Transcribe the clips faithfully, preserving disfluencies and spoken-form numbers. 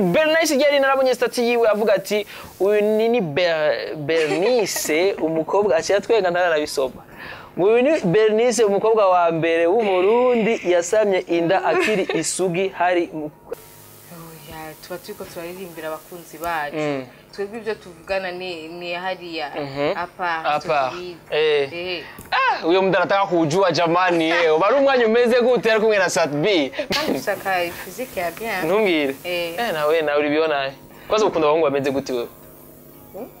Belle Nice yari narabonye status yiwe avuga ati uyu ni Belle Nice umukobwa aciye atwenga ntarabisoma mu ni Belle Nice umukobwa wa mbere w'umurundi yasamye inda akiri isugi hari oya tuba turiko turaririmbira abakunzi bacu twebwe ibyo tuvugana ni ni hariya apa eh ah uyo mdarataka kujua jamani eh bari umwanya umeze gutera kumwe na Satbi kandi sakaye physique ya bien ntumbire eh nawe nawe ulibiona kwaza ukunda abahungu bameze guti wewe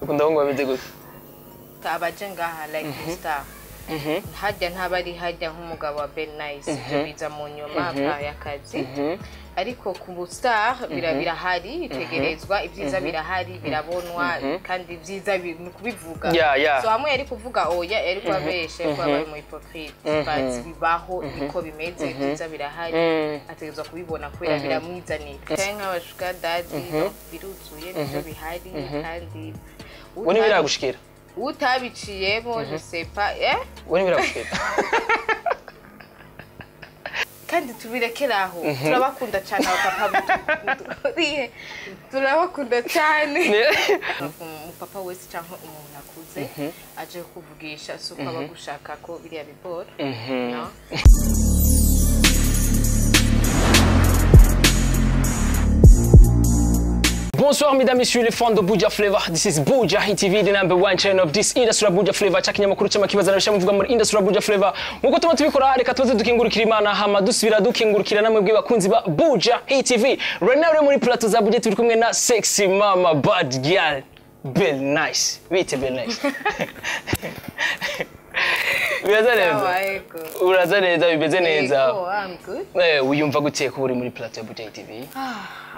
ukunda abahungu bameze guti tabaje ngaha like star mhm hajya ntabari hajya nk'umugabo wa Belle Nice biza mu nyuma y'akazi ariko ku bustar birabira hari itegerezwa ibyiza birahari birabonwa kandi ibyiza bikubivuga so hamwe yari kuvuga oya yari kwabeshe kwabaye mu hypocrite but bibaho iko bimeze ibyiza birahari ategezwa kubibona kwera biramwizaniye cyangwa abashuka dadi biruzuye n'ibyo bihari kandi woni biragushikira utabiciye bo je sais pas eh woni biragushikira kandi tubirekeraho turabakunda cyane abapapa buriye turabakunda cyane umupapa wese cyangwa umuntu akuze aje kuvugisha suko abagushaka ko biriya bibora Bonsoir mesdames et messieurs les fans de Buja Flavor. This is Boja T V, the number one channel of this industry. Buja Flavor chakinya makuru cyama kibaza nabisha muvuga muri industry Buja Flavor. Muko tuma tubikora hari katuze dukingurikira imana hama dusubira dukingurikira namwe bwe bakunzi ba Buja T V. Right now we're muri plateau za Buja turi kumwe na sexy mama bad girl Belle Nice. Wait a Belle Nice. Bimeze neza. Uraza neza bimeze neza. I'm good. Eh uyumva guteye ko muri plateau ya Buja T V.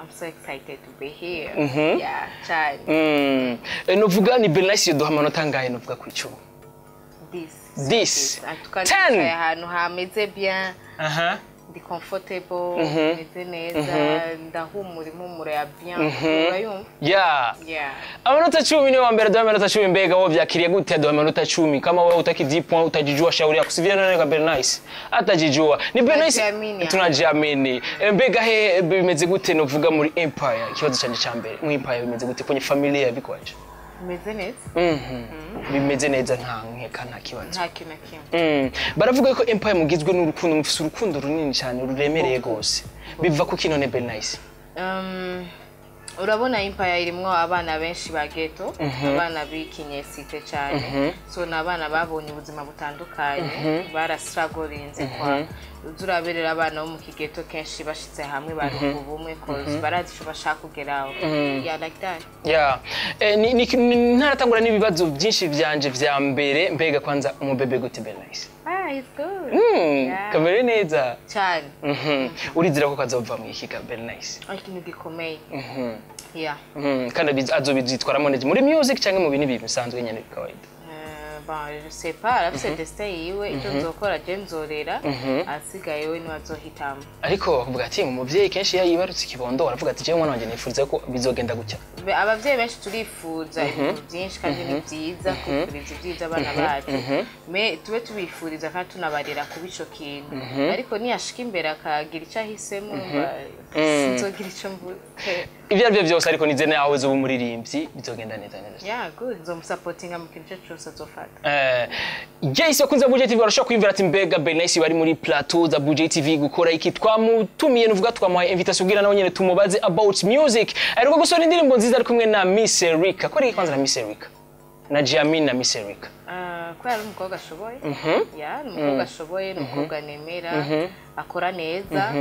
I'm so excited to be here. Mm -hmm. Yeah, child. Mm. And uvuga ni Belle Nice yoduha amanota ngaye nuvuga ku icumi. This. This. ten. Ahantu hameze bien. Aha. Ndi comfortable, meze neza, ndahumura impumuro ya bien. Urayumva? Yeah. Yeah. Amanota icumi ni wa mbere duha amanota icumi mbega wo byakiriye gute duha amanota icumi kama wowe utakidipwa utajijua shauri yako sivyo none ka Belle Nice. Atajijua. Ni Belle Nice tunajamini. Mbega he bimeze gute no vuga muri empire ikibazo cyane cyambere. Mu empire bimeze gute kwenye familia bikwaje? Bimeze neza. Mhm. Bimeze neza nta nkeka nta kibazo. Nta kintu kimwe. Mhm. Baravuga ko empire mugizwe n'urukundo mufise urukundo runini cyane ruremereye gose. Biva ku kinone Belle Nice. Um urabona empire irimwo abana benshi ba ghetto, abana bikinyesite cyane. So nabana babonye ubuzima butandukanye, barasragorinze kwa. Zuraberera abana bo mu kigeto kenshi bashitse hamwe barubumwe cause baradisho bashaka kugeraho. Yeah like that. Yeah. Eh ni ntaratangura nibibazo byinshi byanje bya mbere mbega kwanza umubebe gute Belle Nice. Ah it's good. Mm. Kamere neza. Cyane. Mhm. Urizira ko kazova mu iki ka Belle Nice. Ikintu gikomeye. Mhm. Yeah. Mhm. Kandi azobizitwaramo neza muri music cyangwa mu bintu bisanzwe nyene bikawaida. Ba je sais pas afite destin yiwe icyo nzokora je nzorera asigaye we niwazohitamo ariko bavuga ati umubyeyi kenshi yayibarutse ikibondo aravuga ati je mwana wanjye nifuriza ko bizogenda gucya abavyeyi benshi turifuza ibintu byinshi kandi ni byiza kubiriza ibyiza abana bacu me tube tubifuriza kandi tunabarera kubico kintu ariko niyashika imbere akagira icyo ahisemo nzogira icyo mvuga ibyo aribyo byose ariko nize nawe zo bumuririmbyi bizogenda neza neza yeah good nzomusupportinga mu kintu cyose zofata eh Jayce akunze Buja T V arashaka kwimvira ati mbega Belle Nice bari muri plateau za Buja T V gukora iki twamutumiye nuvuga twamuhaye invitation ugira nawe nyene tumubaze about music ariko gusora indirimbo nziza ari kumwe na Miss Erica ko ari kwanza na Miss Erica na Jamina na Miss Erica ah ko ari umukobwa ashoboye yeah umukobwa ashoboye umukobwa nemera akora neza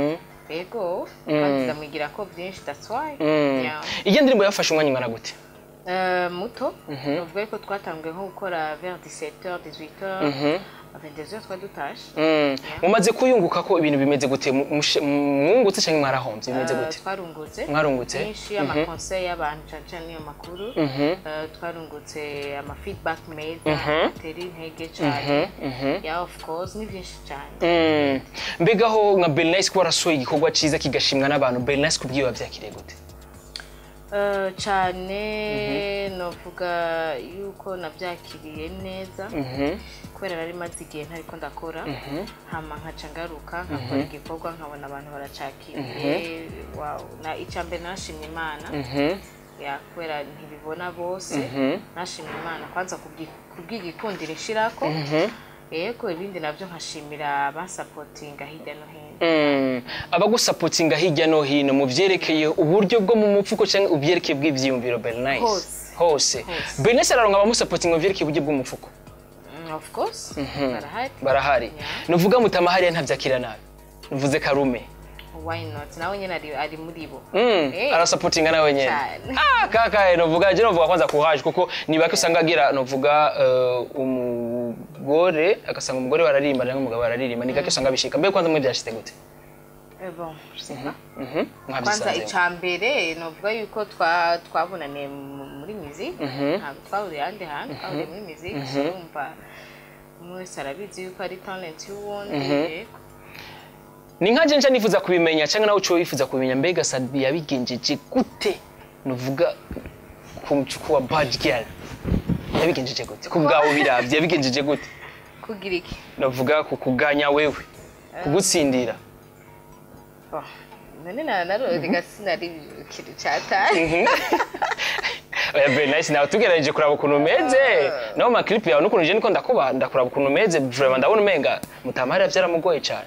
ego kwanza mwigira ko byinshi that's why yeah iyi ndirimbo yafashe umwanya ngana gute euh muto uvuga ko twatangiye nko gukora vers dix-sept heures dix-huit heures vingt-deux heures twa dutash mumaze kuyunguka ko ibintu bimeze gute mwungutse cyangwa mwarahomvye bimeze gute twarungutse mwarungutse byinshi ama conseil y'abantu cyane y'amakuru twarungutse ama feedback meza teri intege cyane yeah of course ni byinshi cyane mbegaho nka Belle Nice ko arasoye igikorwa cyiza kigashimwa n'abantu Belle Nice kubwiye babyakire gute Uh, cyane mm -hmm. novuga yuko nabyakiriye neza mm -hmm. kwera nari mazi gihe ntari ko ndakora mm -hmm. hama nkaca ngaruka nkakora mm -hmm. igikorwa nkabona abantu baracakira mm -hmm. wow na icyambe nashimye Imana mm -hmm. ya kwera ntibibona bose mm -hmm. nashimye Imana kwanza kubwigikundire shirako mm -hmm. Eko ibindi nabyo nkashimira abasupportinga hirya no hino. Mm. Abagusupportinga hirya no hino mu byerekeye uburyo bwo mu mupfuko cyangwa ubyerekeye bw'ivyumviro Belle Nice. Hose. Belle Nice araronga abamusupportinga byerekeye uburyo bwo mupfuko. Of course. Mm -hmm. Barahari. Barahari. Yeah. Nuvuga mutamahari ntabyakira nabi. Nuvuze karume. Why not? Nawe nyene ari ari muribo. Mm. Hey. Arasupportinga nawe nyene. Ah kaka eno vuga je no vuga kwanza kuhaje kuko nibaki usangagira no vuga uh, um gore akasanga umugore wararirimba n'umugabo mugabo wararirimba nikake usanga bishika mbe kwanza mwe byashite gute eh bon sika mhm kwanza ichambere no vuga yuko twa twabonane muri mizi ntabwo twaburi ande handi aho muri mizi urumva mwe sarabizi yuko ari talent y'uwonde ninkaje nje nifuza kubimenya cyangwa nawe uco yifuza kubimenya mbega sabi yabigenjeje gute nuvuga kumchukua bad girl yabigenjeje gute kubgawo birabye yabigenjeje gute kugira iki navuga ko kuganya wewe kugutsindira oh nene na naro rigasinari kitu cyata Belle Nice nawe tugeraje kuraba ukuntu meze naho ma clip yawe n'ukuntu je niko ndakuba ndakuraba ukuntu meze vraiment ndabona umenga mutamara byaramugoye cyane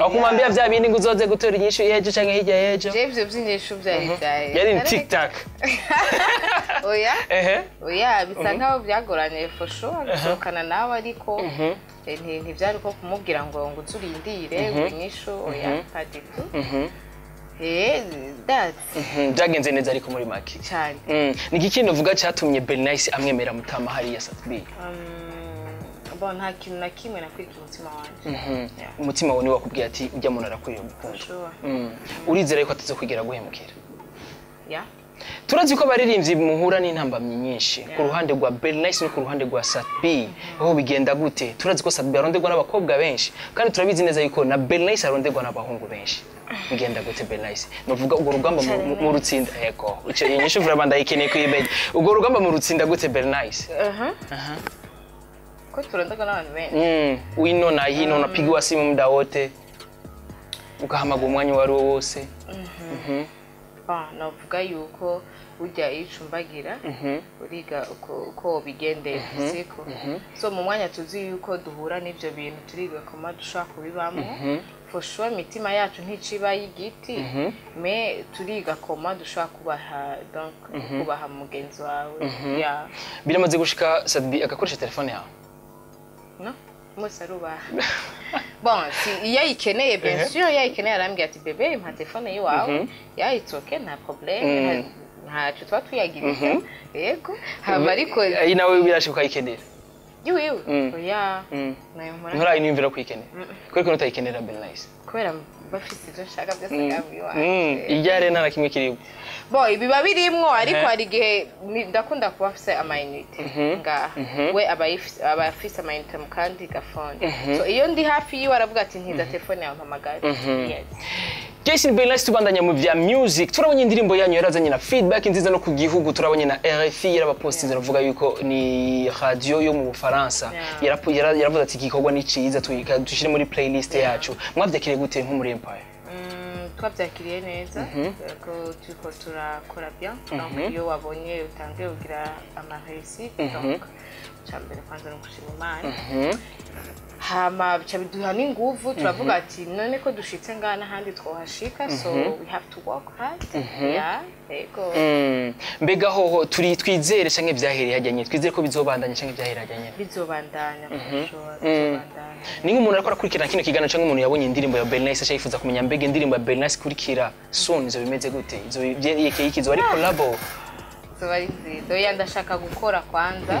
aho kumwambia bya bindi nguzoze gutora inyishu yejo cyangwa hirya yejo je byo byinyishu byaridaye yari TikTok oya ehe oya bisa nkaho byagoranye for sure gushokana nawe ariko nti byari ko kumubwira ngo ngo nzurindire inyishu oya taditu eh that's byagenze neza ariko muri maki cyane nikikintu uvuga cyatumye Belle Nice amwemera mutama hari ya Saturday Bon haki na kimwe nakwirikira umutima wanje. Mhm. Umutima wone wakubwiye ati ujya munara kwiriye gukunda. Mhm. Urizera yuko ataze kwigera guhemukira. Ya. Turazi ko baririmbyi muhura n'intambamye nyinshi ku ruhande rwa Belle Nice no ku ruhande rwa Satbi. Aho bigenda gute? Turazi ko Satbi arondegwa n'abakobwa benshi kandi turabizi neza yuko na Belle Nice arondegwa n'abahungu benshi. Bigenda gute Belle Nice? Novuga ugo rugamba mu rutsinda yego. Uce inyishu vura banda yikene kwibeje. Ugo rugamba mu rutsinda gute Belle Nice? Aha. Aha. Kuturondoka na wanwe. Mm, uino na hino mm. Unapigiwa simu muda wote. Ukahamaga umwanya wari wose. Mhm. Mm mhm. Mm ah, no vuga yuko ujya icumbagira. Mhm. Mm Uriga uko uko bigende mm -hmm. Siko. Mm -hmm. So mu mwanya tuzi yuko duhura n'ibyo bintu turiga kuma dushaka kubibamo. Mhm. Mm For sure mitima yacu nticiba yigiti. Mhm. Mm Me turiga kuma dushaka kubaha donc mm -hmm. kubaha mugenzi wawe. Mm -hmm. Yeah. Biramaze gushika Sadbi agakoresha telefone yawe. No, musa ruba. Bon, si yai keneye benshi, yai keneye arambye ati bebe impa telefone yawe, yai toke nta problem, nta cyo twa tuyagirira. Yego, haba ariko ari nawe birashoboka ikenera. Yewe yewe, oya. Nayo mura. Nkora inyumvira kwikenera. Kuri ko utayikenera Belle Nice. Kwera bafite ibyo shaka byose yabwiwa. Mhm, ijyare nta kimwe kirimo. Boy biba birimwo ariko ari gihe ndakunda kuba afise amainite ngaha we abafise amainite kandi gafone so iyo ndi hafi yiwe aravuga ati ntiza telefone yawe mpamagara yes Jason Belle Nice tubandanya mu vya music turabonye indirimbo yanyu yarazanye na feedback nziza no ku gihugu turabonye na R F I yarabapostinze ruvuga yuko ni radio yo mu Bufaransa yaravuga ati gikorwa ni ciza tushire muri playlist yacu mwavyakire gute nk'umurempa twabyakiriye neza ko tuko turakora bya donc iyo wabonye utanze ugira amahesi donc cyambere kwanza no gushima Imana hama cyabiduha n'inguvu turavuga ati none ko dushitse ngana handi twohashika so we have to work hard yeah ego mbega hoho turi twizere cyangwa byahereye hajyanye twizere ko bizobandanya cyangwa byahereye hajyanye bizobandanya ninga umuntu ariko akurikirana kino kigana cyangwa umuntu yabonye indirimbo ya Belle Nice ashayifuza kumenya mbega indirimbo ya Belle Nice kurikira soon zo bimeze gute zo byekeye kizo ari collab zo bari zo yandashaka gukora kwanza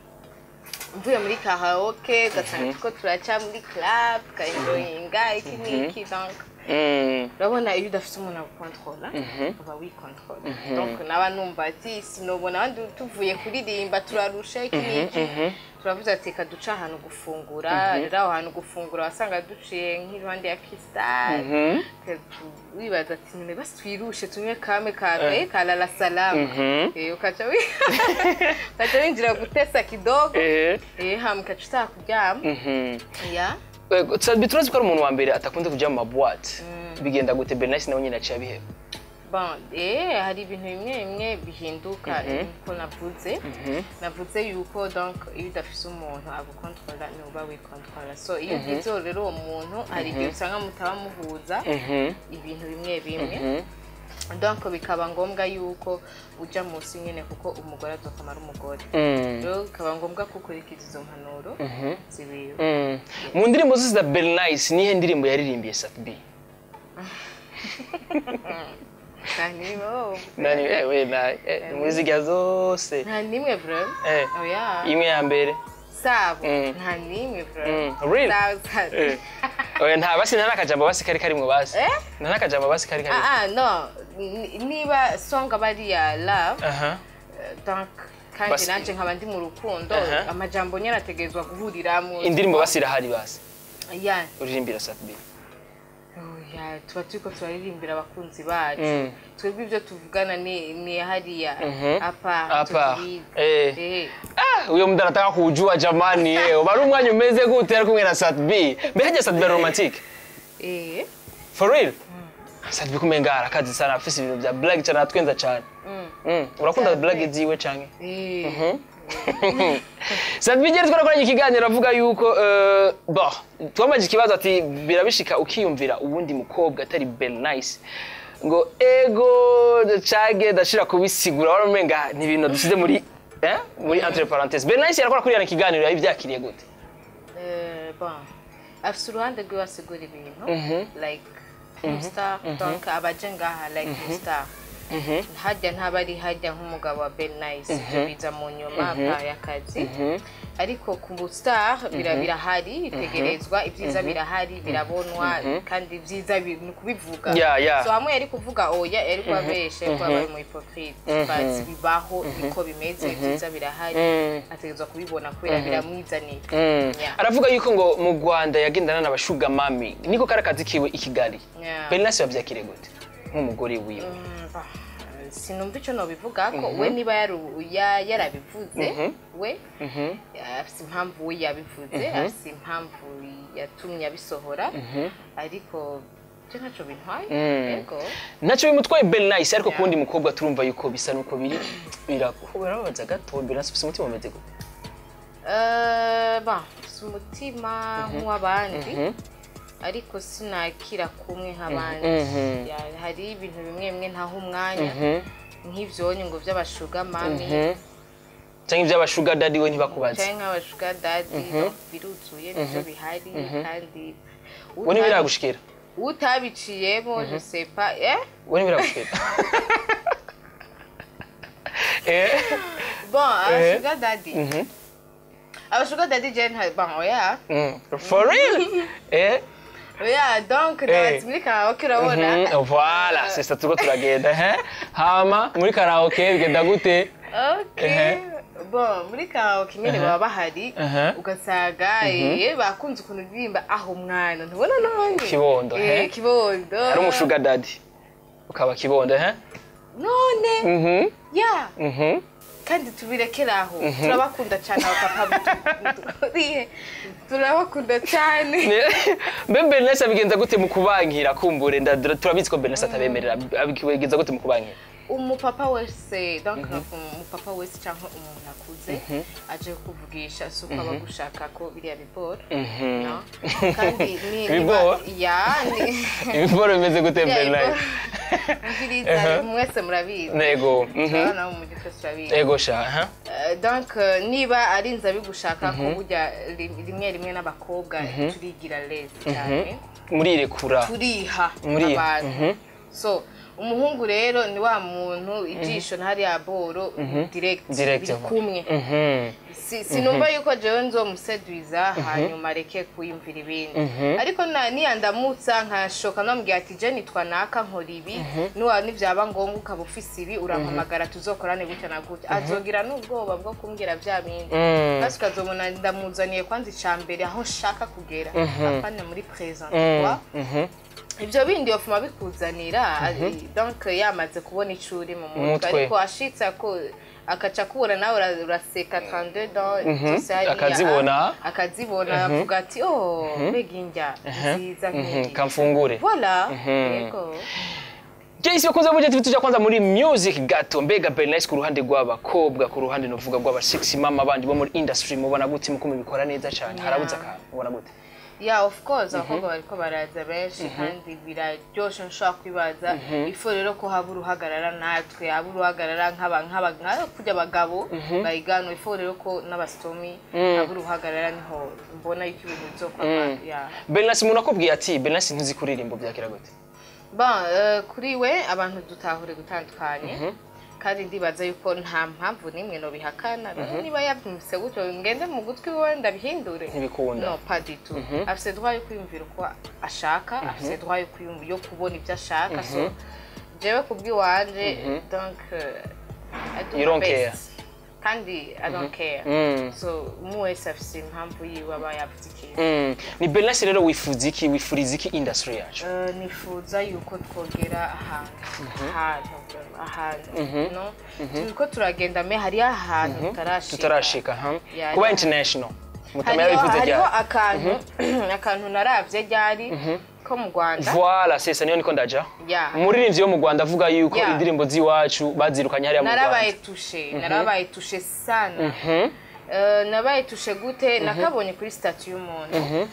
mvuye muri karaoke gatanga ko turacha muri club ka enjoying iki n'iki donc urabona iyo udafite umuntu agukontrola aba wikontrola donc naba numva ati sinobona abandi tuvuye kuririmba turarusha iki n'iki turavuze ati ka duca ahantu gufungura rero aho hantu gufungura wasanga duciye nk'ibandi ya Kristal wibaza ati nyine basi twirushe tunywe kame kame kala la salama eh ukacha wi ukacha winjira gutesa kidogo eh hamka tuta kuryama ya so biturazi ko umuntu wa mbere atakunze kujya mu boîte bigenda gute Belle Nice nawe nyine acha bihe bon eh hari ibintu bimwe bimwe bihinduka uko navuze navuze yuko donc iyo udafise umuntu agukontrola ni uba wikontrola so iyo byizo rero uwo muntu hari ibyo usanga mutaba muhuza ibintu bimwe bimwe donc bikaba ngombwa yuko ujya munsi nyene kuko umugore atokamara umugore rero bikaba ngombwa kuko rikizizo mpanuro zibiyo mu ndirimbo zose za Belle Nice nihe ndirimbo yaririmbiye Sat B nani wo nani we na muzika zose nani mwe bro oh yeah imwe ya mbere sabo nani mwe bro really oya nta basi nanakajamba basi kari kari mwe basi nanakajamba basi kari kari ah no niba songa bari ya love donc kandi nanje nkabandi mu rukundo amajambo nyara tegezwa guhuriramo indirimbo basira hari basi yeah uririmbira Sat B ya tuba tuko turirimbira abakunzi bacu twebwe ibyo tuvugana ni ni hariya apa eh ah uyo mudara taka kujua jamani eh bari umwanya umeze gutera kumwe na Sat B mbere Sat B romantic eh for real Sat B kumengara kazi sana afisi ibintu bya black cyane atwenza cyane mm urakunda black ziwe cyane eh Sat B gerezwe rakoranye ikiganiro avuga yuko euh bah twamaje kibazo ati birabishika ukiyumvira ubundi mukobwa atari Belle Nice ngo ego cyage dashira kubisigura warumenga ni ibintu dusize muri eh muri entre parenthèses Belle Nice yarakora kuriyana ikiganiro yabyakiriye gute euh bah afsuruande gwa segura ibintu like star donc abajenga like star hajya ntabari hajya nk'umugabo wa Belle Nice biza mu nyuma y'akazi ariko ku bustar birabira hari itegerezwa ibyiza birahari birabonwa kandi ibyiza bintu kubivuga so hamwe yari kuvuga oya yari kwabeshe kwabaye mu hypocrite but bibaho biko bimeze ibyiza birahari ategezwa kubibona kwera biramwizaniye aravuga yuko ngo mu Rwanda yagendana n'abashuga mami niko karakazi kiwe ikigali Belle Nice yabyakire gute nk'umugore wiwe sinumva icyo no bivuga ko we niba yarabivuze we afite impamvu we yabivuze afite impamvu yatumye abisohora ariko cyo nacyo bintwaye yego nacyo bimutwaye Belle Nice ariko kundi mukobwa turumva yuko bisa nuko biri birakubabaza gato Belle Nice umutima umeze gute eh ba umutima nk'abandi ariko sinakira kumwe habandi hari ibintu bimwe bimwe ntaho umwanya nk'ivyonye ngo by'abashuga mami cyangwa by'abashuga daddy we ntibakubaza cyangwa abashuga daddy biruzuye n'ibyo bihari kandi wone biragushikira utabiciye bo je sais pas eh wone biragushikira eh bon abashuga daddy abashuga daddy gen bon yeah for real eh yeah, donc that's me karaoke urabona. Voilà, c'est ça tuko turagenda, hein? Hama muri karaoke bigenda gute? Okay. Bon, muri karaoke nyine baba bahari ugasaga eh bakunze ukuntu birimba aho mwana. Ntubona none? Kibondo, hein? Eh, kibondo. Ari umushuga daddy. Ukaba kibondo, hein? None. Mhm. Yeah. Mhm. Kandi tubirekera aho turabakunda cyane abapapa buturiye turabakunda cyane mbembe nese bigenza gute mu kubankira kumbure turabitsiko benese atabemerera abikiwegeza gute mu kubankira umupapa wese donc umupapa wese cyangwa umuntu akuze aje kuvugisha suko abagushaka ko biriya biporo no kandi ni ya ni biporo bimeze gute Belle Nice ngiriza mwese murabizi nego na mu gitosurabizi ego sha ha donc niba ari nza bigushaka ko bujya rimwe rimwe n'abakobwa turigira less cyane muri rekura turiha abantu so umuhungu rero ni wa muntu ijisho ntari ya boro direct direct kumwe sinumva yuko jewe nzomuseduiza hanyuma reke kuyimvira ibindi ariko nani yandamutsa nkashoka nambwiye ati je nitwa naka nkora ibi n'uwa nivyaba ngonga ukaba ufise ibi urampamagara tuzokorane gute na gute azogira n'ubwoba bwo kumbwira bya bindi basuka zomona ndamuzaniye kwanza icambere aho shaka kugera apane muri present wa ibyo bindi ofuma bikuzanira donc yamaze kubona icuri mu mutwe ariko ashitsa ko akacakura nawe uraseka trente-deux dans akazibona akazibona avuga ati oh beginja ziza kamfungure voilà yego Jaysi wakunza muje tuja kwanza muri music gato mbega Belle Nice ku ruhande rw'abakobwa ku ruhande no vuga rw'aba sexy mama bandi bo muri industry mubona gutse mukume bikora neza cyane harabuza ka mubona gute Yeah, of course. I hope I cover as a very handy with a Josh and Shock River. If you look at Haburu Hagara and Natri, Aburu Hagara and Havana, Pujabagabo, by gun before the local Navastomi, Aburu Hagara and Hall, Bonai, you would talk about. Yeah. Belas Monocopia tea, Belas in his Korean book. But Kuriwe, abantu dutahura gutandukanye. Kandi ndibaza yuko nta mpamvu nimwe no bihakana niba yabyumvise guto ngende mu gutwi we ndabihindure ntibikunda no pas du tout afise droit yo kwiyumvira uko ashaka afise droit yo kwiyumva yo kubona ibyo ashaka so jewe kubwiwanje donc I don't care Kandi, I don't care. So, muwe safisi mhampu yi waba ya butiki. Ni Belle Nice rero wifuziki, wifuriziki industry yacu. Nifuza yuko twogera ahantu. Ahantu, no? Turiko turagenda me hari ahantu tutarashika. Tutarashika, ha? Kuba international. Mutamera wifuza rya. Hariho akantu, akantu naravye ryari. Voilà, c'est ça, niko ndaja. Umuririmbyi wo mu Rwanda avuga yuko indirimbo ziwacu bazirukanye hari mu Rwanda. Narabaye touché, narabaye touché sana. Euh nabaye touché gute nakabonye kuri statue y'umuntu.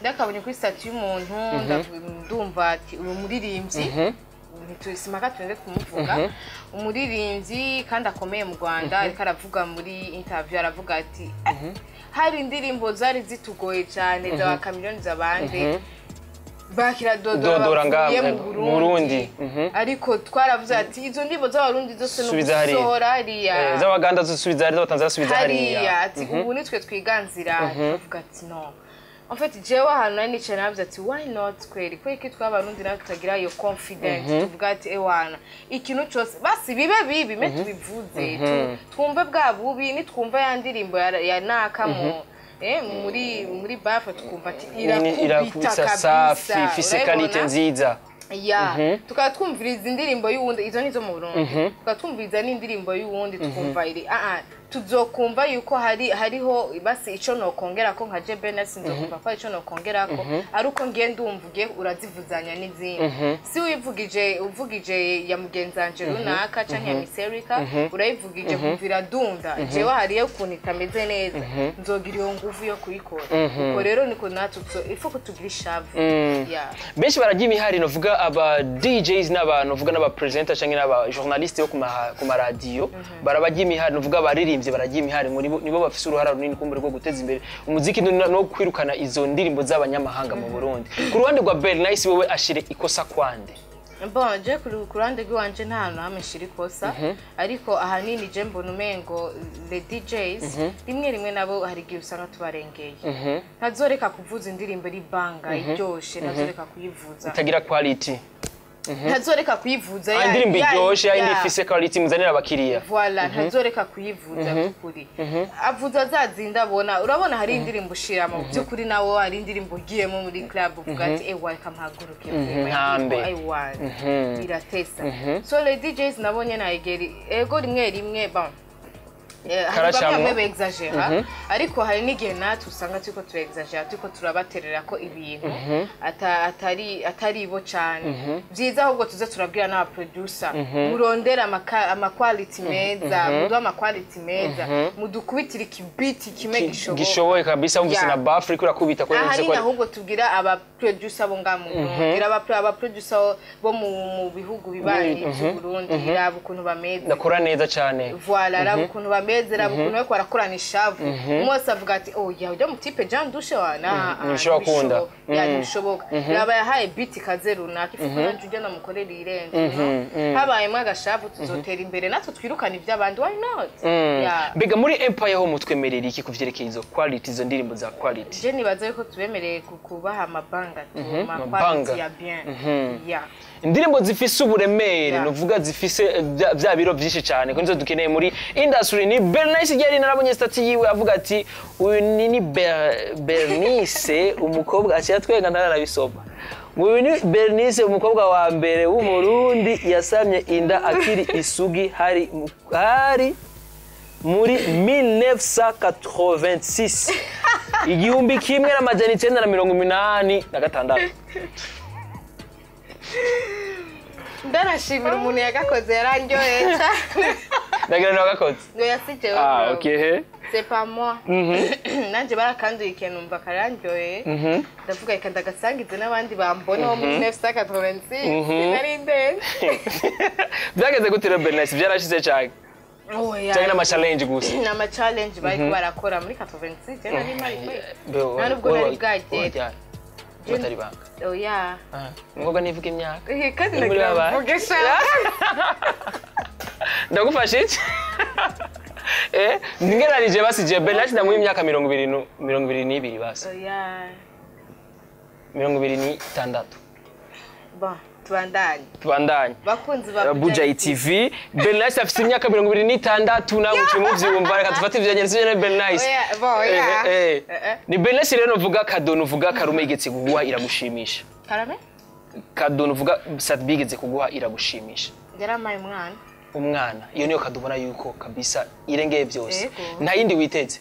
Ndakabonye kuri statue y'umuntu ndumva ati uyu muririmbyi nitwisimaka twende kumuvuga. Umuririmbyi kandi akomeye mu Rwanda ariko aravuga muri interview aravuga ati hari indirimbo zari zitugoye cyane za kamiliyoni z'abandi. Bakira dodora mu Burundi ariko twaravuze ati izo ndibo z'abarundi zose n'usohora riya z'abaganda z'usubiza hari z'abatanzaniya z'usubiza hari riya ati ubu nitwe twiganzira tuvuga ati no en fait jewe hano nani cyanavuze ati why not kweri kweki twabarundi na tutagira iyo confidence tuvuga ati ewana ikintu cyose basi bibe bibi me tubivuze twumve bwa bubi nitwumva yandirimbo ya nakamo eh muri muri bafa tukumva ati irakubita safi physicality nziza ya tukatwumviriza indirimbo y'uwundi izo nizo mu Burundi tukatwumviriza n'indirimbo y'uwundi tukumva iri a a tuzokumva yuko hari hariho basi ico no kongera ko nka je Belle Nice ndokumva ko ico no kongera ko aruko ngiye ndumvuge urazivuzanya n'izindi si wivugije uvugije ya mugenzanje runaka canke ya miserika urayivugije kumvira dunda jewe hariye ukuntu itameze neza nzogira iyo nguvu yo kuyikora ko rero niko natutso ifo kutugira shavu ya benshi baragira imihari no vuga aba D Js n'abantu vuga n'aba presenters canke n'aba journalistes yo ku ma radio barabagira imihari no vuga baririmba baragimi hari ngo nibo bafise uruhara runini kumbere rwo guteza imbere umuziki no kwirukana izo ndirimbo z'abanyamahanga mu Burundi ku ruhande rwa Belle Nice wewe ashire ikosa kwande bon je ku ruhande rwanje ntano hameshira ikosa ariko ahanini je mbona umengo the D Js rimwe rimwe nabo hari gihe usanga tubarengeye ntazoreka kuvuza indirimbo ri banga iryoshe ntazoreka kuyivuza itagira quality ntazoreka kuyivuza ya indirimbo iryoshe ya indi physicality muzanira abakiriya voilà ntazoreka kuyivuza kuri avuza zazinda bona urabona hari indirimbo ushira mu byukuri nawo hari indirimbo giye mu muri club uvuga ati eh welcome haguruke I want biratesa so the D Js nabonye nayigeri ego rimwe rimwe ba harabamwe bexagera ariko hari nigihe natwe usanga tuko tuexagera tuko turabaterera ko ibintu atari atari bo cyane byiza ahubwo tuze turabwira n'aba producer murondera ama quality meza mudu ama quality meza mudukubitira ikibiti kime gishoboye kabisa umvise na bafri kura kubita ko yose ko ahubwo tugira aba producer bo ngamurondera aba producer bo mu bihugu bibaye mu Burundi irabukuntu bameze nakora neza cyane voilà irabukuntu bameze zira bukunwe kwa rakurana ishavu mwose avuga ati oh ya ujya mutipe Jean Dushe wana nishobora kunda yani bishoboka yaba yahaye biti kaze runaka ifukura njye na mukorera irende habaye mwagashavu tuzotera imbere natwe twirukana iby'abandi why not ya biga muri empire ho mutwemerera iki kuvyerekeye izo quality zo ndirimbo za quality je nibaza yuko tubemereye kukubaha amabanga amabanga ya bien ya indirimbo zifise uburemere nuvuga zifise bya biro byinshi cyane ko nizo dukeneye muri industry ni Belle Nice yari narabonye stat yiwe avuga ati uyu ni Belle Nice umukobwa aciye atwenga narabisoma uyu ni Belle Nice umukobwa wa mbere w'umurundi yasamye inda akiri isugi hari hari muri mille neuf cent quatre-vingt-six igihumbi kimwe n'amajana icenda na mirongo umunani na gatandatu Dana shimira umuntu yagakoze yaranjoye cyane. Nagirana wagakoze. No yasije we. Ah okay. C'est pas moi. Mhm. Nanje barakanduye ikintu umva karanjoye. Mhm. Ndavuga ikandagasangize nabandi bambona ho mille neuf cent quatre-vingt-six. Narinde. Byageze gutira Belle Nice byarashize cyane. Oh yeah. Cyane ama challenge gusa. Nama challenge bari barakora muri quatre-vingt-six cyane mari mari. Narubwo nari bwaje. Batari banga. Oh yeah. Ah, ngoga nivuga imyaka. Eh kandi ndaguvugesha. Ndagufasha iki? Eh, ningerarije basije Belle Nice ndamuye imyaka mirongo ibiri mirongo ibiri n'ibiri basa. Oh yeah. mirongo ibiri n'itandatu. Ba, tubandanye. Tubandanye. Bakunzi ba Boja T V, Belle Nice afite imyaka mirongo ibiri n'itandatu nawe tumubyumva reka dufate ivyanyereze na Belle Nice. Oh yeah, yeah. Eh, eh. Ni Belle Nice rero uvuga kadono uvuga karumegetse kuguha iragushimisha. Karame? Kadono uvuga satbigeze kuguha iragushimisha. Nderamaye mwana. Umwana, iyo niyo kadubona yuko kabisa irengeye byose. Nta yindi witeze.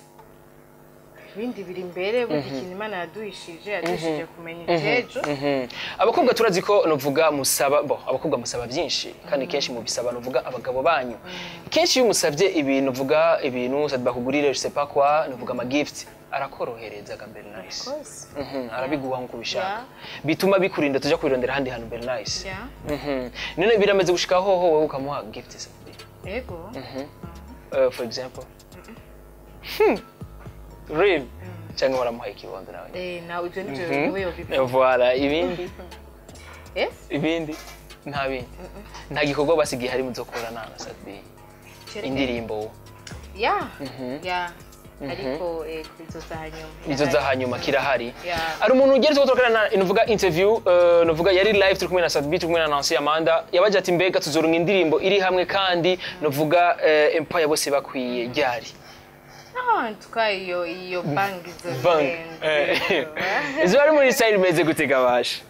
Bindi biri imbere bugikintu Imana yaduhishije yadushije kumenya itejo. Abakobwa turazi ko novuga musaba bo abakobwa musaba byinshi kandi kenshi mu bisaba novuga abagabo banyu. Kenshi iyo musabye ibintu vuga ibintu sadbakugurire je sais pas quoi novuga ama gift arakorohereza ka Belle Nice. Mhm arabiguha nko bishaka. Bituma bikurinda tujya kwirondera handi hano Belle Nice. Mhm none birameze gushika ho ho wewe ukamuha gift se. Ego. Mhm for example. Hmm. Real cyangwa baramuha ikibondo nawe. Eh nawe je nje we of people. Voilà ibindi. Eh? Ibindi nta bindi. Nta gikorwa basigiye hari muzokora nana sadbi. Indirimbo. Yeah. Yeah. Ariko eh izo zahanyuma izo zahanyuma kirahari ari umuntu ugeretse ko turakana inuvuga interview novuga yari live turi kumwe na Sadbi turi kumwe na Nancy Amanda yabaje ati mbega tuzorunga indirimbo iri hamwe kandi novuga empire bose bakwiye ryari ah tukayo iyo bank zose izo ari muri side meze gutega bash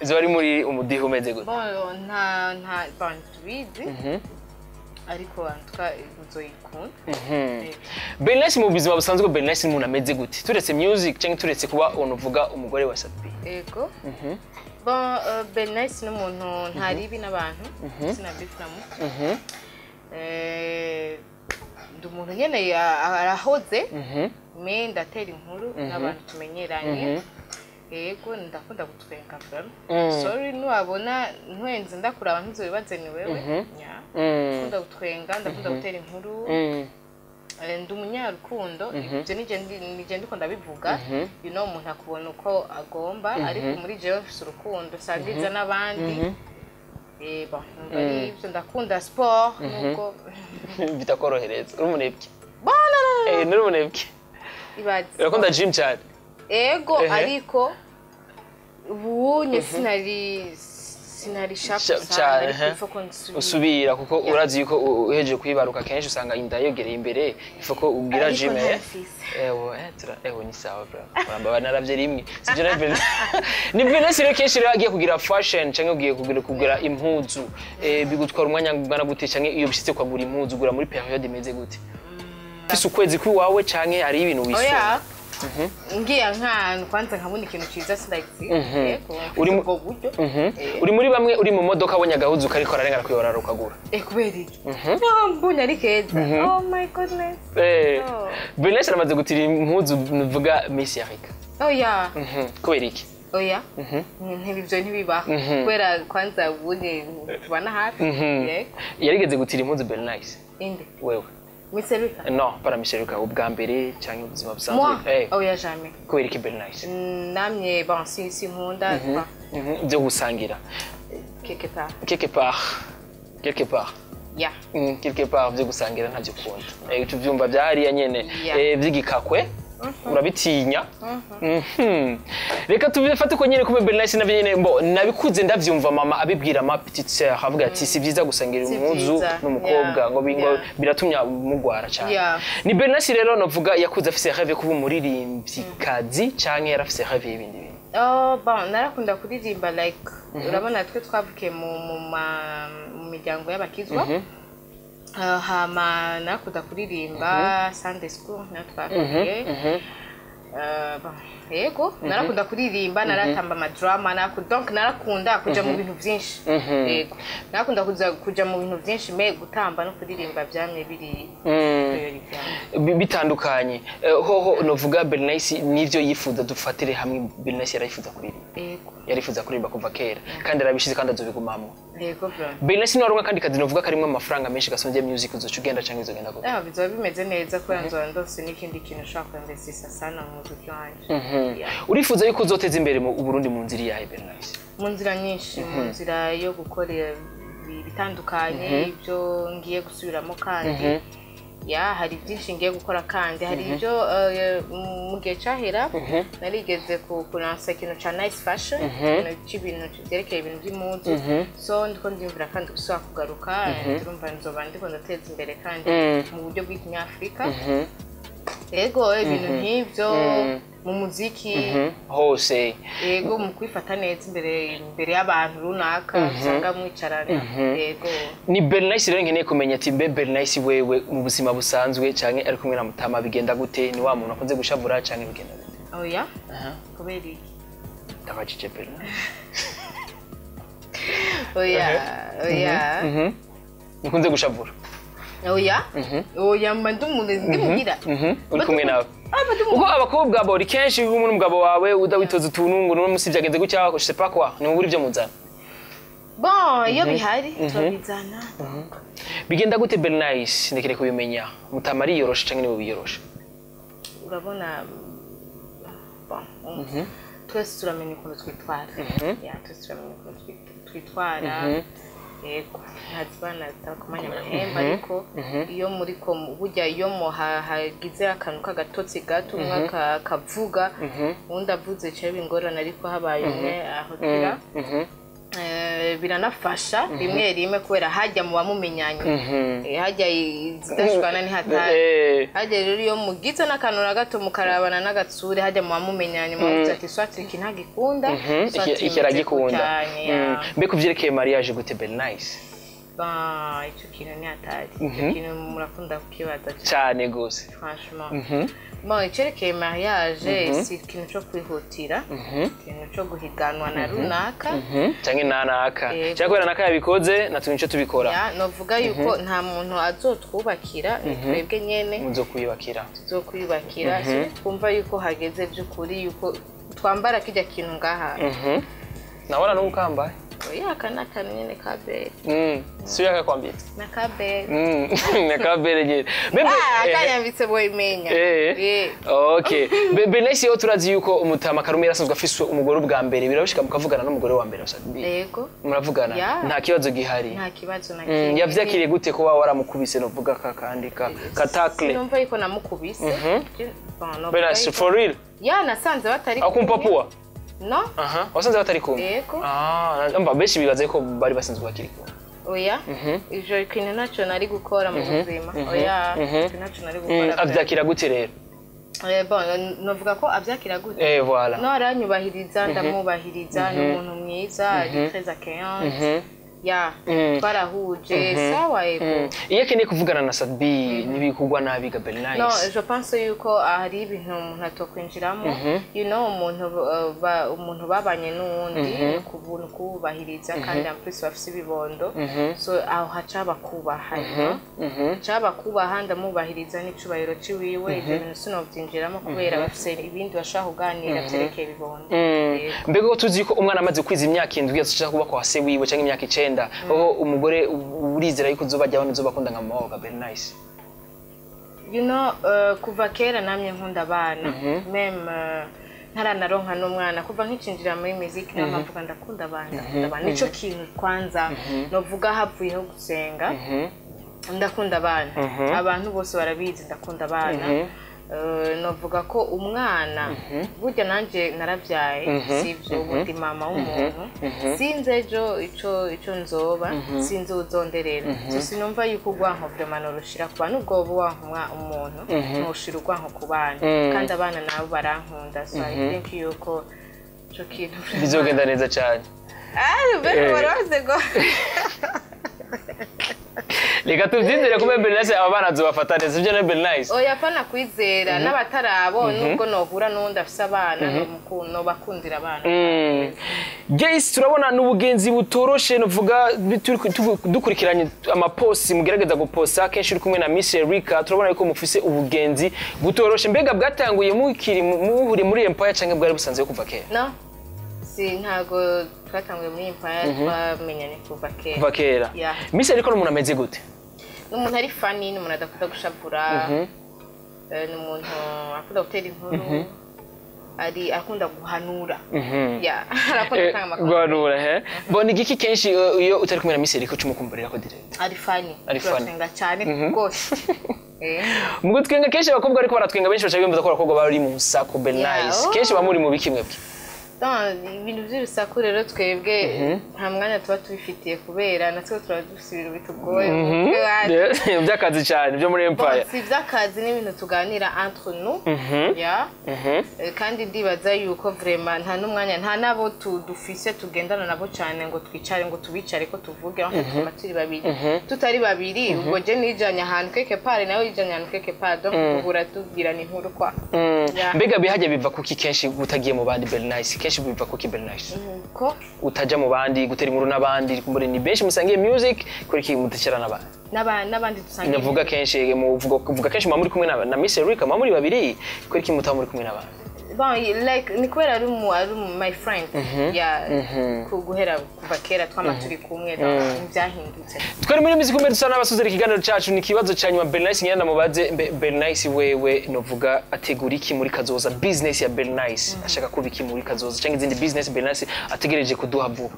izo ari muri umudiho meze gute bon nta nta bank twidi ariko antuka uzoyikunda. Mhm. Belle Nice mu bizima busanzwe Belle Nice n'umuntu ameze gute? Turetse music cyangwa turetse kuba onuvuga umugore wa Sadbi. Ego. Mhm. Bon Belle Nice n'umuntu ntari ibi nabantu sinabifamo. Mhm. Eh ndumuntu nyene arahoze. Mhm. Me ndatera inkuru n'abantu tumenyeranye. Ego ndakunda gutwenga bra. Sorry nuabona ntwenze ndakuraba ntizo bibaze ni wewe. Nya. Ndakunda gutwenga ndakunda gutera inkuru. Eh ndi umunyarukundo ibyo nije nije ndiko ndabivuga. You know umuntu akubona uko agomba ariko muri je office urukundo sagiza nabandi. Eh ba ndari ndakunda sport nuko bitakorohereza. Urumunebye. Bana na. Eh n'urumunebye. Ibaze. Ndakunda gym cyane. Ego ariko ubu nye sinari sinari sharp cyane usubira kuko urazi yuko uheje kwibaruka kenshi usanga indayogereye imbere ifoko ubwira gym ewo etra ewo ni sawa bra bamba naravye rimwe sije nabe ni Belle Nice kenshi ragiye kugira fashion cyangwa ugiye kugira kugira impuzu bigutwara umwanya ngana gute cyangwa iyo bishitse kwagura impuzu gura muri period meze gute isi ukwezi kwiwawe cyangwa ari ibintu wisoma ngiye nk'ahantu kwanza nkabona ikintu cyiza sindaitsi yego uri mu buryo uri muri bamwe uri mu modoka abonye gahuza ukariko ararengana kuyora rukagura eh kuberiki mbonye ari keza oh my goodness eh Belle Nice amaze gutira impuzu nuvuga Miss Africa oh yeah kuberiki oh yeah ntibivyo ntibibaho kubera kwanza ubunye tubana hafi yego yarigeze gutira impuzu Belle Nice inde wewe Miseruka? No, para miseruka ubgambere cyangwa ubuzima busanzwe. Eh. Oh ya jamais. Kwereka Belle Nice. Namye bon si si nkunda twa. Mhm. Byo gusangira. Quelque part. Quelque part. Quelque part. Ya. Mhm, quelque part byo gusangira ntabyo kunda. Eh, tuvyumba byari ya nyene. Eh, byigikakwe. Urabitinya. Mhm. Reka tubifate ko nyene ko Belle Nice na byene mbo nabikuze ndavyumva mama abibwira ma petite sœur havuga ati si byiza gusangira umuzu n'umukobwa ngo bingo biratumya mugwara cyane. Ni Belle Nice rero novuga yakuze afise rêve kuba umuririmbyi kazi cyane yarafise rêve y'ibindi bintu. Oh bon narakunda kuririmba like urabona twe twavuke mu mu miryango y'abakizwa. Uh, hama nakunda kuririmba Sunday school natwavuye eh ba yego narakunda kuririmba naratamba ama drama nako donc narakunda kuja mu bintu byinshi yego narakunda kuza kuja mu bintu byinshi me gutamba no kuririmba byamwe biri bitandukanye hoho novuga Belle Nice nivyo yifuza dufatire hamwe Belle Nice yarifuza kuririmba yego yarifuza kuririmba kuva kera kandi arabishize kandi azobigumamwe yego bro Belle Nice n'arunga kandi kazi novuga karimo amafaranga menshi gasonje music uzo cugenda cyangwa izo genda go eh bizo bimeze neza kuranzwa ndose n'ikindi kintu shaka ndesisa sana muzo cyanje urifuza yuko uzoteza imbere mu Burundi mu nzira yahe Belle Nice mu nzira nyinshi mu nzira yo gukorera bitandukanye ibyo ngiye gusubiramo kandi ya hari byinshi ngiye gukora kandi hari ibyo mu gihe cyahera narigeze ku kuransa kintu cha Nice Fashion n'ibintu byerekeye ibintu by'umuzi so ndiko ndimvira kandi gusa kugaruka ndumva nzoba ndiko ndateza imbere kandi mu buryo bw'ikinyafrika ego ibintu nk'ibyo mu muziki hose ego mu kwifata neza imbere imbere y'abantu runaka usanga mwicarana ego ni Belle Nice rero nkeneye kumenya ati mbe Belle Nice wewe mu buzima busanzwe cyane ari kumwe na Mutama bigenda gute ni wa muntu akunze gushavura cyane bigenda gute oh ya aha koberi tabacice Belle Nice oh ya oh ya mhm akunze gushavura oya oya mbandu munde ndimugira uri kumwe nawe uko abakobwa bori kenshi umuntu mugabo wawe udawitoza tunungu no musibyagenze gucyako je sais pas quoi ni uburi byo muzana bon iyo bihari tubizana bigenda gute Belle Nice ndekere kubimenya Mutamari yorosha cyangwa nibo biyorosha urabona bon twese turamenye ukuntu twitwara ya twese turamenye ukuntu twitwara eko hatsana takumanya mahemba ariko iyo muri ko bujya iyo mo hagize akanuka gatotsi gato umwaka kavuga undavuze cyo bingorana ariko habaye umwe ahotera eh biranafasha rimwe rimwe kwera hajya mu bamumenyanye hajya zidashwana ni hatari hajya rero iyo mugize nakanura gato mukarabana nagatsure hajya mu bamumenyanye mu ati swatri kinagikunda swatri kiragikunda mbe kuvyerekeye mariage gute Belle Nice ba icyo kintu ni hatari kintu murakunda kukibaza cyane gose franchement bon icyerekeye mariage si kintu cyo kwihutira kintu cyo guhiganwa na runaka cyangwa nanaka cyangwa nanaka yabikoze natumye cyo tubikora ya novuga yuko nta muntu azotwubakira twebwe nyene muzokuyibakira tuzokuyibakira twumva yuko hageze byukuri yuko twambara kijya kintu ngaha nabona n'ukamba ya kana kanene ne kabere mm suya kakwambye na kabere mm na kabere nyine bebe akanyambitse boy menya eh okay Belle Nice yo turazi yuko Umutama Karumira asazwa afiswe umugore ubwa mbere birabishika mukavugana n'umugore wa mbere usabi yego muravugana nta kibazo gihari nta kibazo na kintu yavyakire gute ko waramukubise no vuga kakandika katakle numva yiko namukubise bela for real ya nasanze batari akumpapua no aha wasanze batari kumwe yego ah ndumva benshi bibaza ko bari basanzwe bakiri kumwe oya ijo ikintu nacho nari gukora mu buzima oya nacho nari gukora abyakira gute rero eh bon novuga ko abyakira gute eh voilà no aranyubahiriza ndamubahiriza n'umuntu mwiza très accueillant ya barahuje sawa ego iyo kene kuvugana na Sadbi nibikugwa nabiga Belle Nice no je pense yuko ahari ibintu umuntu atokwinjiramo you know umuntu umuntu babanye n'undi kubuntu kubahiriza kandi amfise bafise bibondo so aho hacaba kubaha hacaba kubaha ndamubahiriza n'icubahiro ciwiwe ibintu sino byinjiramo kubera bafise ibindi bashaka kuganira byerekeye bibondo mbego tuzi ko umwana amaze kwiza imyaka indwi yashaka kuba kwa se wiwe cyangwa imyaka icenda aho umugore urizera yuko uzobajya abantu uzobakunda nka Belle Nice you know uh, kuva kera namye nkunda abana mm -hmm. mem uh, ntaranaronka no mwana kuva nkicinjira muri music na mavuga mm -hmm. ndakunda abana ndabana nico kintu kwanza mm -hmm. novuga havuye ho gusenga mm -hmm. ndakunda abana mm -hmm. abantu bose barabizi ndakunda abana mm -hmm. Uh, novuga ko umwana mm -hmm. burya nanje narabyaye mm -hmm. sibyo mm -hmm. ndi mama w'umuntu mm -hmm. sinze jo ico ico nzoba mm -hmm. sinze uzonderera mm -hmm. so sinumva yuko gwanko vraiment rushira kuba nubwo bo wankwa umuntu mm -hmm. nushira gwanko kubana mm -hmm. kandi abana nabo barankunda so mm -hmm. I think yuko cyo kintu bizogenda neza cyane ah bero baraze go Leka tubyizere ko Belle Nice abana zobafata neza ibyo na Belle Nice. Oya pana kwizera n'abatarabo nubwo nobura nundi afisa abana n'umukuno bakundira abana. Guys turabona n'ubugenzi butoroshe novuga dukurikiranye ama posts mugerageza go posta kenshi uri kumwe na Miss Erica turabona ko mufise ubugenzi butoroshe mbega bwatanguye mukiri muhuri muri Empire canke bwari busanzwe kuva kera. No. Si ntago twatanguye muri Empire twamenyane kuva kera. Kuva kera. Miss Erica n'umuntu ameze gute? N'umuntu ari funny n'umuntu adakunda gushabura n'umuntu akunda gutera inkuru ari akunda guhanura ya arakunda kama guhanura he bona igiki kenshi iyo utari kumera Miss Erica cyo mukumburira ko direct ari funny ari funny cyane rwose mugo twenga kenshi abakobwa ariko baratwenga benshi bashaka bimeza ko abakobwa bari mu musako Belle Nice kenshi bamuri mu bikimwe byo ibintu by'urusaku rero twebwe nta mwanya tuba tubifitiye kubera natwe turadufise ibintu bitugoye by'akazi cyane byo muri Empire si by'akazi n'ibintu tuganira entre nous ya kandi ndibaza yuko vraiment nta n'umwanya nta nabo tudufise tugendana nabo cyane ngo twicare ngo tubicare ko tuvuge aho tumatiri babiri tutari babiri ubwo je nijanya ahantu keke pare nawe ijanya ahantu keke pare donc kugura tubwirana inkuru kwa mbega bihajya biva kuki kenshi gutagiye mu bandi Belle Nice biva ko Belle Nice ko utajya mu bandi gutera inkuru nabandi kumure ni benshi musangiye music kuri ki mutakira nabandi nabandi dusangiye navuga kenshi mu vuga kuvuga kenshi mamuri kumwe na Miss Erica mamuri babiri kuri ki mutamuri kumwe nabandi bon like ni kwera ari mu ari my friend ya kuguhera kuva kera twamaturi kumwe byahindutse twari muri music kumwe dusana abasuzera ikiganiro cyacu ni kibazo cyanyuma Belle Nice nyana mubaze Belle Nice wewe novuga ategura iki muri kazoza business ya Belle Nice ashaka kuba iki muri kazoza cyangwa izindi business Belle Nice ategereje kuduha vuba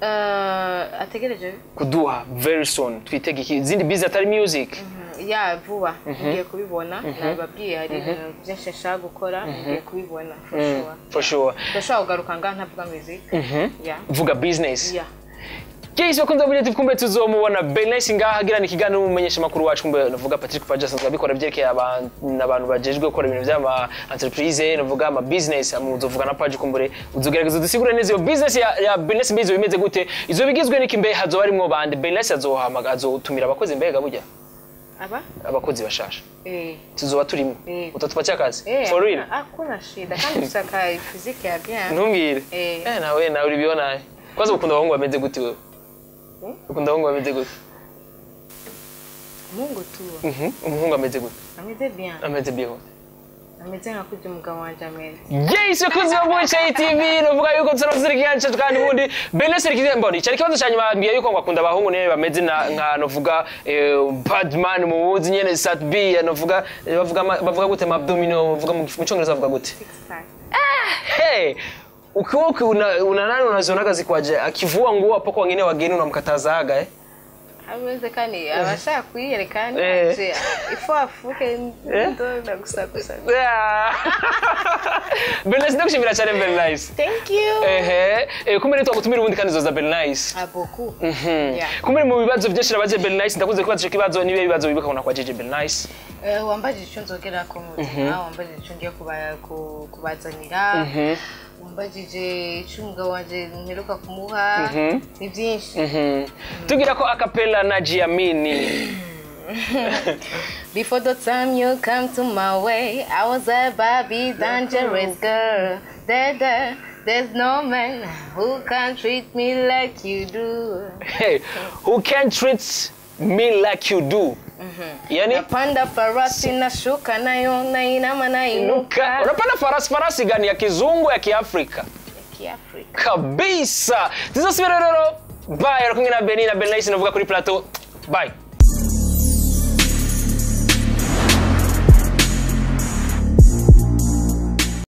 eh ategereje kuduha very soon twitega iki izindi business atari music ya vuba ngiye kubibona nababwiye hari ibintu byinshi nshaka gukora ngiye kubibona for sure for sure ndashaka kugaruka ngana vuga music ya vuga business ya Keiso kunza budget kumbe tuzomubona Belle Nice ngahagira ni kiganiro mumenyesha makuru wacu kumbe navuga Patrick Pajason zabikora byerekeye abantu bajejwe gukora ibintu by'ama entreprise navuga ama business amuzovuga na Patrick kumbure uzogerageza dusigure neza yo business ya ya business bizo bimeze gute izo bigizwe n'iki mbe hazo barimwo bande Belle Nice azohamagazo utumira abakozi mbega bujya aba abakozi bashasha eh tuzoba turimo utatupa cyakazi for real akona shida kandi saka physique ya bien ntumbire eh nawe nawe uri bibona kwazo ukunda abahungu bameze gute wewe ukunda abahungu bameze gute mungu tu mhm umuhungu ameze gute ameze bien ameze bien ameze nka kujya umugabo wanje ameze yes ukuzi wa Boja T V novuga yuko tsorozirikiyanche kandi bundi Belle Nice rikize mboni cyari kibazo cyanyuma ambiye yuko ngakunda abahungu ne bameze nka novuga Badman mu wuzi nyene sat B novuga bavuga bavuga gute abdominal bavuga mu cyongereza bavuga gute ah hey Ukiwoki unanani unaziona kazi kwaje akivua nguo hapo kwa wengine wageni unamkatazaga eh Amezekani abashaka kuyerekana nje ifo afuke ndo ndagusakusa Belle Nice ndakushimira cyane Belle Nice Thank you Ehe eh kumere twagutumira ubundi kandi zoza Belle Nice Aboku Mhm kumere mu bibazo byinshi nabaje Belle Nice ndakuze kubaza ikibazo nibe bibazo bibeka kuna kwaje Belle Nice Eh wambaje icyo nzogera ko mutima wambaje icyo ngiye kubaya kubazanira Mhm Mbajije cyumugabo waje nteruka kumuha ni byinshi tugira ko akapela na Giamini Before the time you come to my way I was a baby dangerous girl there, there there's no man who can treat me like you do Hey who can treat me like you do Yani napanda farasi na shuka na yona inama na inuka unapanda farasi farasi gani ya kizungu ya kiafrika ya kiafrika kabisa tizasubira rero bye rakumwe na Belle Nice navuga kuri plateau bye